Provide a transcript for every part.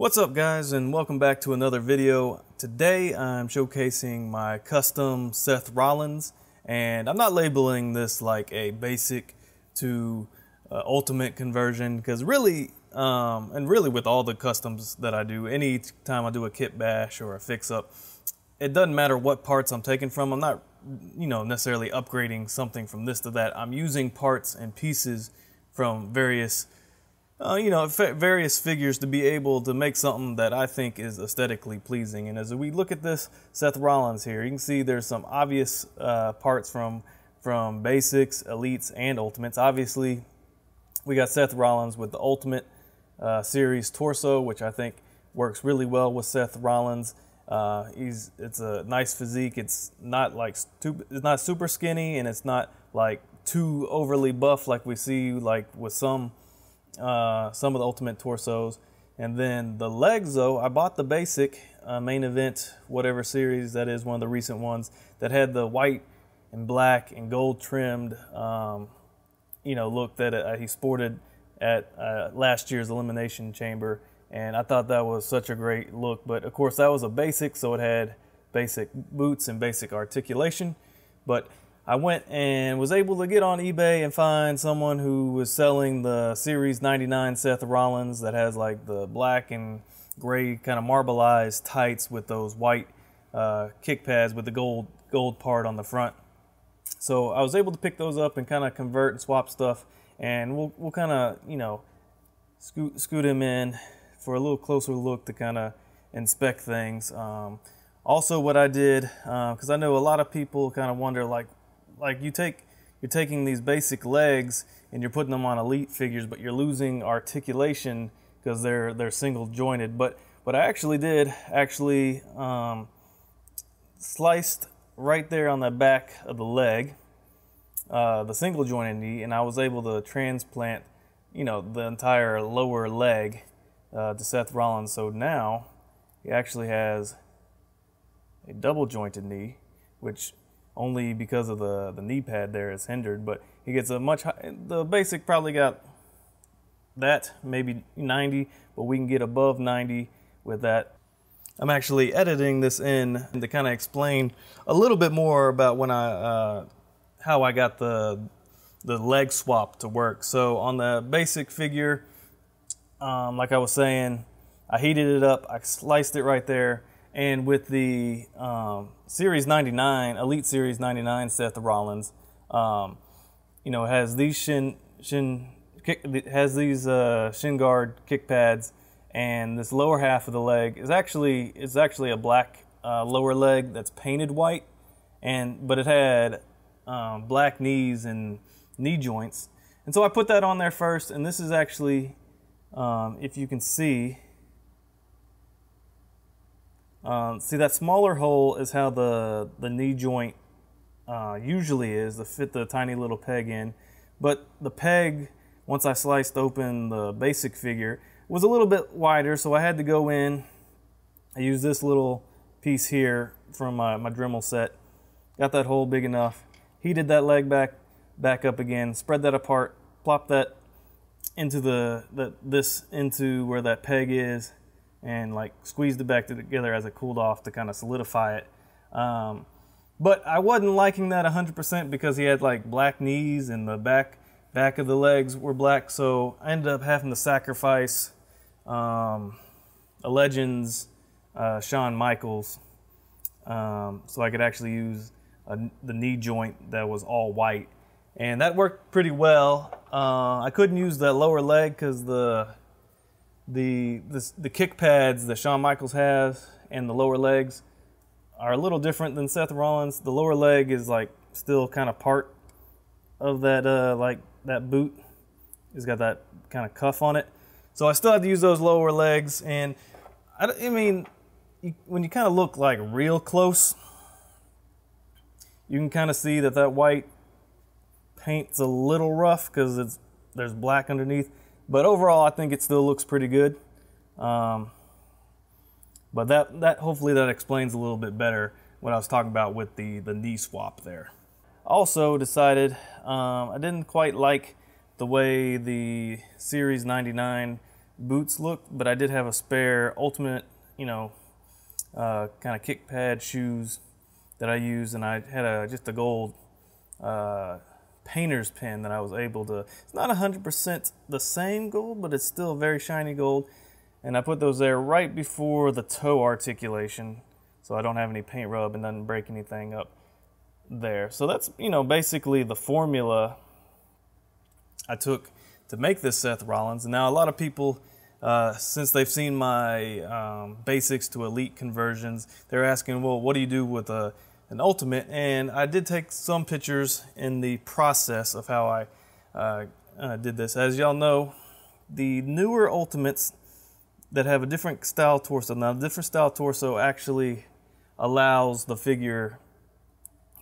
What's up guys, and welcome back to another video. Today I'm showcasing my custom Seth Rollins, and I'm not labeling this like a basic to ultimate conversion, because really and really with all the customs that I do, any time I do a kit bash or a fix up, it doesn't matter what parts I'm taking from. I'm not, you know, necessarily upgrading something from this to that. I'm using parts and pieces from various various figures to be able to make something that I think is aesthetically pleasing. And as we look at this Seth Rollins here, you can see there's some obvious parts from basics, elites, and ultimates. Obviously, we got Seth Rollins with the Ultimate Series torso, which I think works really well with Seth Rollins. It's a nice physique. It's not like it's not super skinny, and it's not like too overly buff like we see like with some of the Ultimate torsos. And then the legs, though, I bought the basic main event, whatever series that is, one of the recent ones that had the white and black and gold trimmed look that he sported at last year's Elimination Chamber, and I thought that was such a great look. But of course that was a basic, so it had basic boots and basic articulation. But I went and was able to get on eBay and find someone who was selling the Series 99 Seth Rollins that has like the black and gray kind of marbleized tights with those white kick pads with the gold part on the front. So I was able to pick those up and kind of convert and swap stuff, and we'll kind of, you know, scoot him in for a little closer look to kind of inspect things. Also, what I did, because I know a lot of people kind of wonder, like you're taking these basic legs and you're putting them on elite figures, but you're losing articulation because they're single jointed. But what I actually did, sliced right there on the back of the leg, the single jointed knee, and I was able to transplant, you know, the entire lower leg to Seth Rollins. So now he actually has a double jointed knee, which only because of the knee pad there is hindered, but he gets a much higher. The basic probably got that, maybe 90, but we can get above 90 with that. I'm actually editing this in to kind of explain a little bit more about when I how I got the leg swap to work. So on the basic figure, like I was saying, I heated it up, I sliced it right there. And with the Series 99, Elite Series 99 Seth Rollins, you know, has these shin guard kick pads, and this lower half of the leg is actually a black lower leg that's painted white, but it had black knees and knee joints, and so I put that on there first. And this is actually, if you can see. See, that smaller hole is how the knee joint usually is to fit the tiny little peg in. But the peg, once I sliced open the basic figure, was a little bit wider, so I had to go in. I used this little piece here from my Dremel set. Got that hole big enough. Heated that leg back up again, spread that apart, plopped that into into where that peg is, and like squeezed it back together as it cooled off to kind of solidify it. But I wasn't liking that 100% because he had like black knees and the back of the legs were black, so I ended up having to sacrifice a Legends Shawn Michaels so I could actually use the knee joint that was all white, and that worked pretty well. I couldn't use that lower leg because the kick pads that Shawn Michaels has and the lower legs are a little different than Seth Rollins. The lower leg is like still kind of part of that that boot. It's got that kind of cuff on it, so I still have to use those lower legs. And I mean, when you kind of look like real close, you can kind of see that that white paint's a little rough because there's black underneath. But overall, I think it still looks pretty good. But that hopefully that explains a little bit better what I was talking about with the knee swap there. Also decided I didn't quite like the way the Series 99 boots look, but I did have a spare Ultimate, you know, kind of kick pad shoes that I used, and I had just a gold painter's pin that I was able to, it's not 100% the same gold, but it's still very shiny gold, and I put those there right before the toe articulation so I don't have any paint rub and doesn't break anything up there. So that's, you know, basically the formula I took to make this Seth Rollins. And now a lot of people, since they've seen my basics to elite conversions, they're asking, well, what do you do with an Ultimate? And I did take some pictures in the process of how I did this. As y'all know, the newer Ultimates that have a different style torso, now the different style torso actually allows the figure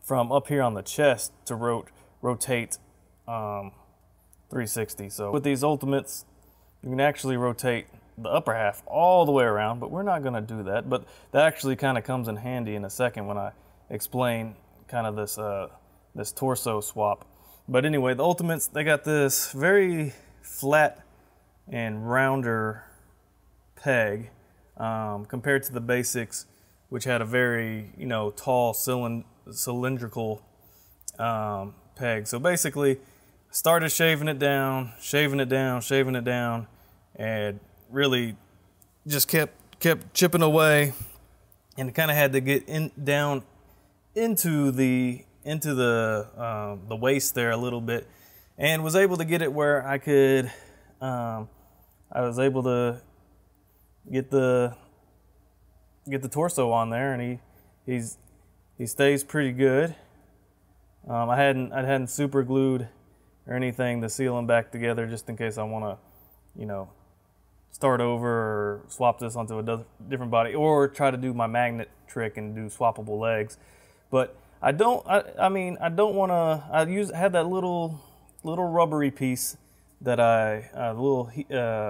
from up here on the chest to rotate 360. So with these Ultimates, you can actually rotate the upper half all the way around, but we're not going to do that. But that actually kind of comes in handy in a second when I explain kind of this this torso swap. But anyway, the Ultimates, they got this very flat and rounder peg compared to the basics, which had a very, you know, tall cylindrical peg. So basically, started shaving it down, shaving it down, shaving it down, and really just kept chipping away, and kind of had to get in down into the waist there a little bit, and was able to get it where I could. I was able to get the torso on there, and he stays pretty good. I hadn't super glued or anything to seal them back together, just in case I want to, you know, start over or swap this onto a different body, or try to do my magnet trick and do swappable legs. But I don't, I mean I don't want to, I had that little rubbery piece that I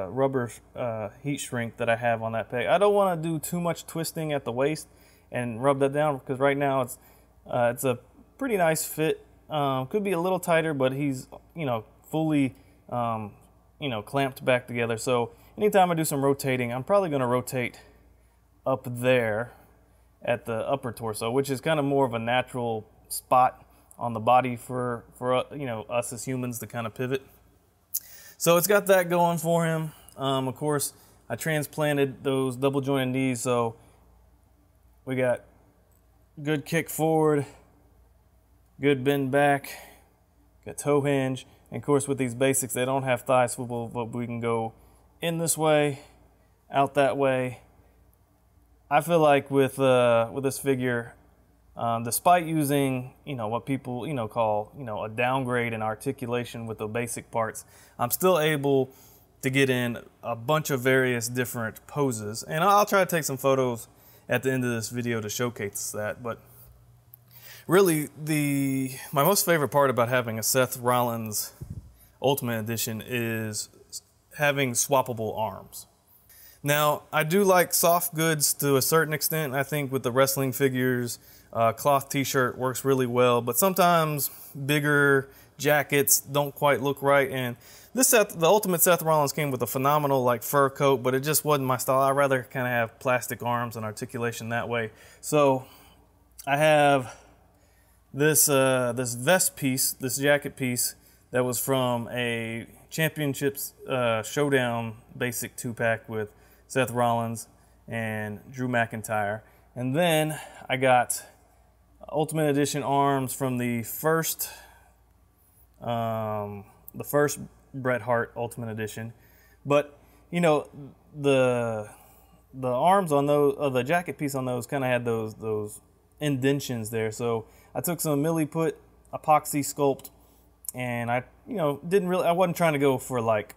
rubber heat shrink that I have on that peg. I don't want to do too much twisting at the waist and rub that down, because right now it's a pretty nice fit. Could be a little tighter, but he's, you know, fully, you know, clamped back together. So anytime I do some rotating, I'm probably going to rotate up there at the upper torso, which is kind of more of a natural spot on the body for you know, us as humans to kind of pivot. So it's got that going for him. Of course, I transplanted those double jointed knees, so we got good kick forward, good bend back, got toe hinge, and of course with these basics they don't have thigh swivel, but we can go in this way, out that way. I feel like with this figure, despite using, you know, what people, you know, call, you know, a downgrade in articulation with the basic parts, I'm still able to get in a bunch of various different poses, and I'll try to take some photos at the end of this video to showcase that. But really, my most favorite part about having a Seth Rollins Ultimate Edition is having swappable arms. Now, I do like soft goods to a certain extent. I think with the wrestling figures, cloth t-shirt works really well, but sometimes bigger jackets don't quite look right. And this the Ultimate Seth Rollins came with a phenomenal like fur coat, but it just wasn't my style. I'd rather kind of have plastic arms and articulation that way. So I have this this vest piece, this jacket piece that was from a Championships Showdown basic 2-pack with Seth Rollins and Drew McIntyre. And then I got Ultimate Edition arms from the first Bret Hart Ultimate Edition. But you know, the arms on those, the jacket piece on those kind of had those indentions there. So I took some Milliput epoxy sculpt, and I, you know, I wasn't trying to go for like,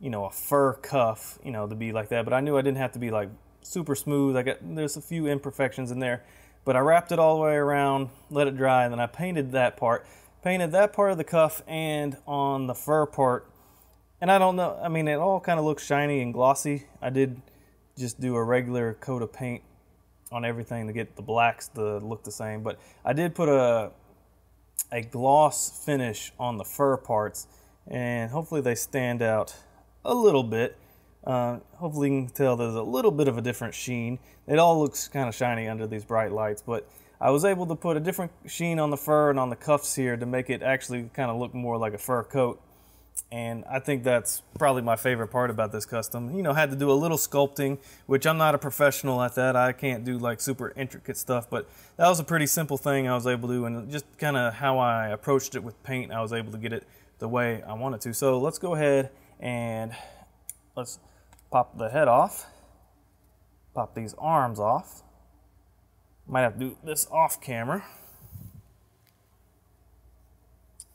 you know, a fur cuff, you know, to be like that, but I knew I didn't have to be like super smooth. There's a few imperfections in there, but I wrapped it all the way around, let it dry, and then I painted that part of the cuff and on the fur part. And I don't know, I mean, it all kind of looks shiny and glossy. I did just do a regular coat of paint on everything to get the blacks to look the same, but I did put a gloss finish on the fur parts, and hopefully they stand out a little bit. Hopefully you can tell there's a little bit of a different sheen. It all looks kind of shiny under these bright lights, but I was able to put a different sheen on the fur and on the cuffs here to make it actually kind of look more like a fur coat. And I think that's probably my favorite part about this custom. You know, had to do a little sculpting, which I'm not a professional at that. I can't do like super intricate stuff, but that was a pretty simple thing I was able to do, and just kind of how I approached it with paint, I was able to get it the way I wanted to. So let's go ahead and let's pop the head off, pop these arms off. Might have to do this off camera.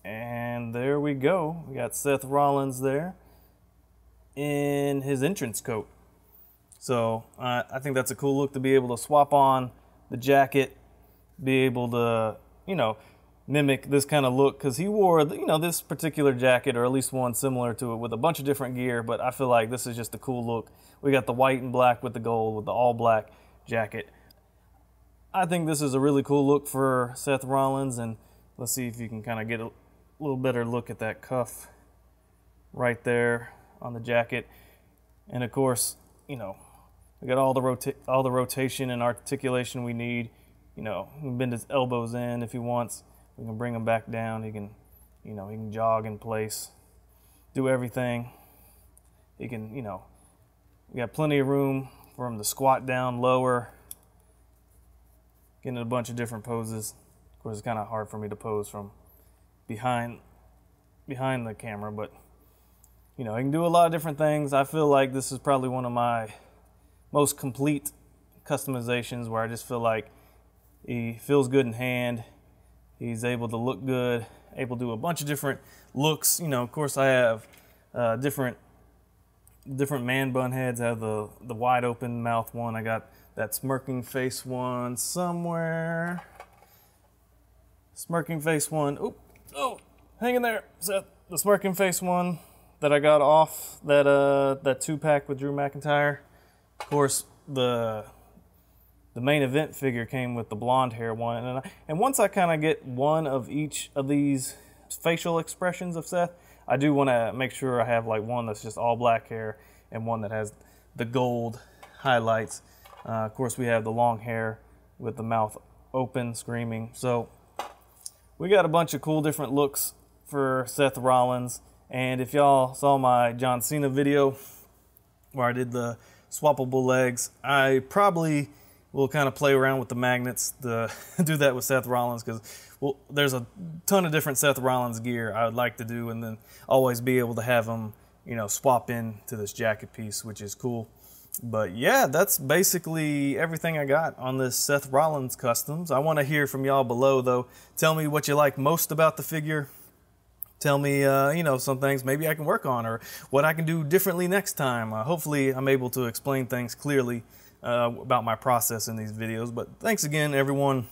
And there we go. We got Seth Rollins there in his entrance coat. So I think that's a cool look, to be able to swap on the jacket, be able to, you know, mimic this kind of look, because he wore, you know, this particular jacket, or at least one similar to it, with a bunch of different gear, but I feel like this is just a cool look. We got the white and black with the gold, with the all black jacket. I think this is a really cool look for Seth Rollins, and let's see if you can kind of get a little better look at that cuff right there on the jacket. And of course, you know, we got all the rotation and articulation we need. You know, he can bend his elbows in if he wants. We can bring him back down. He can, you know, he can jog in place, do everything. He can, you know, we got plenty of room for him to squat down lower. Getting a bunch of different poses. Of course, it's kind of hard for me to pose from behind the camera, but you know, I can do a lot of different things. I feel like this is probably one of my most complete customizations, where I just feel like he feels good in hand. He's able to look good, able to do a bunch of different looks. You know, of course, I have different man bun heads. I have the wide open mouth one. I got that smirking face one somewhere. Smirking face one. Oop. Oh, hang in there, Seth. The smirking face one that I got off that that 2-pack with Drew McIntyre. Of course, the main event figure came with the blonde hair one, and once I kind of get one of each of these facial expressions of Seth, I do want to make sure I have like one that's just all black hair and one that has the gold highlights. Of course, we have the long hair with the mouth open, screaming. So we got a bunch of cool different looks for Seth Rollins. And if y'all saw my John Cena video where I did the swappable legs, I probably will kind of play around with the magnets to do that with Seth Rollins, because well, there's a ton of different Seth Rollins gear I would like to do, and then always be able to have them, you know, swap into this jacket piece, which is cool. But yeah, that's basically everything I got on this Seth Rollins customs. I want to hear from y'all below, though. Tell me what you like most about the figure. Tell me, you know, some things maybe I can work on, or what I can do differently next time. Hopefully I'm able to explain things clearly about my process in these videos. But thanks again, everyone,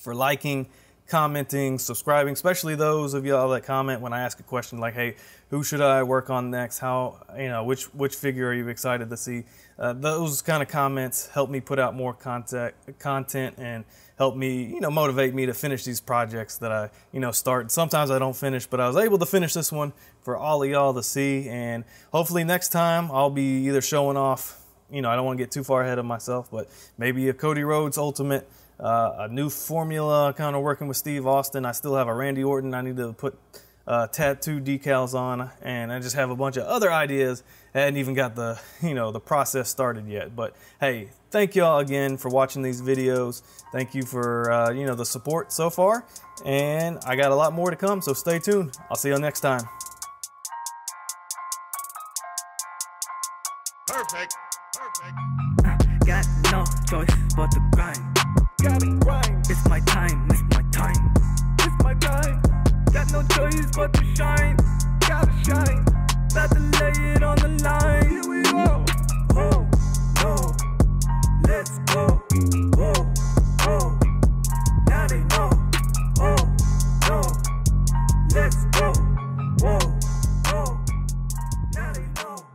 for liking, commenting, subscribing, especially those of y'all that comment when I ask a question like, hey, who should I work on next? How, you know, which figure are you excited to see? Those kind of comments help me put out more content and help me, you know, motivate me to finish these projects that I, you know, start. Sometimes I don't finish, but I was able to finish this one for all of y'all to see. And hopefully next time I'll be either showing off, you know, I don't want to get too far ahead of myself, but maybe a Cody Rhodes Ultimate, a new formula, kind of working with Steve Austin. I still have a Randy Orton I need to put tattoo decals on, and I just have a bunch of other ideas. I hadn't even got the, you know, the process started yet. But hey, thank y'all again for watching these videos. Thank you for, you know, the support so far, and I got a lot more to come, so stay tuned. I'll see y'all next time. Perfect, perfect. I got no choice but to grind. It's my time, it's my time, it's my time. Got no choice but to shine, gotta shine. About to lay it on the line.